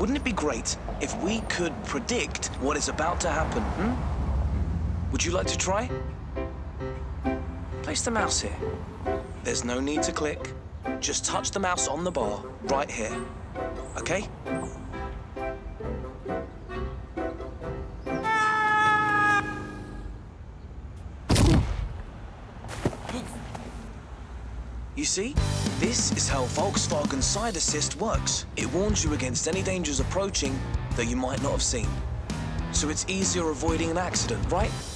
Wouldn't it be great if we could predict what is about to happen? Would you like to try? Place the mouse here. There's no need to click. Just touch the mouse on the bar right here. Okay? You see, this is how Volkswagen Side Assist works. It warns you against any dangers approaching that you might not have seen. So it's easier avoiding an accident, right?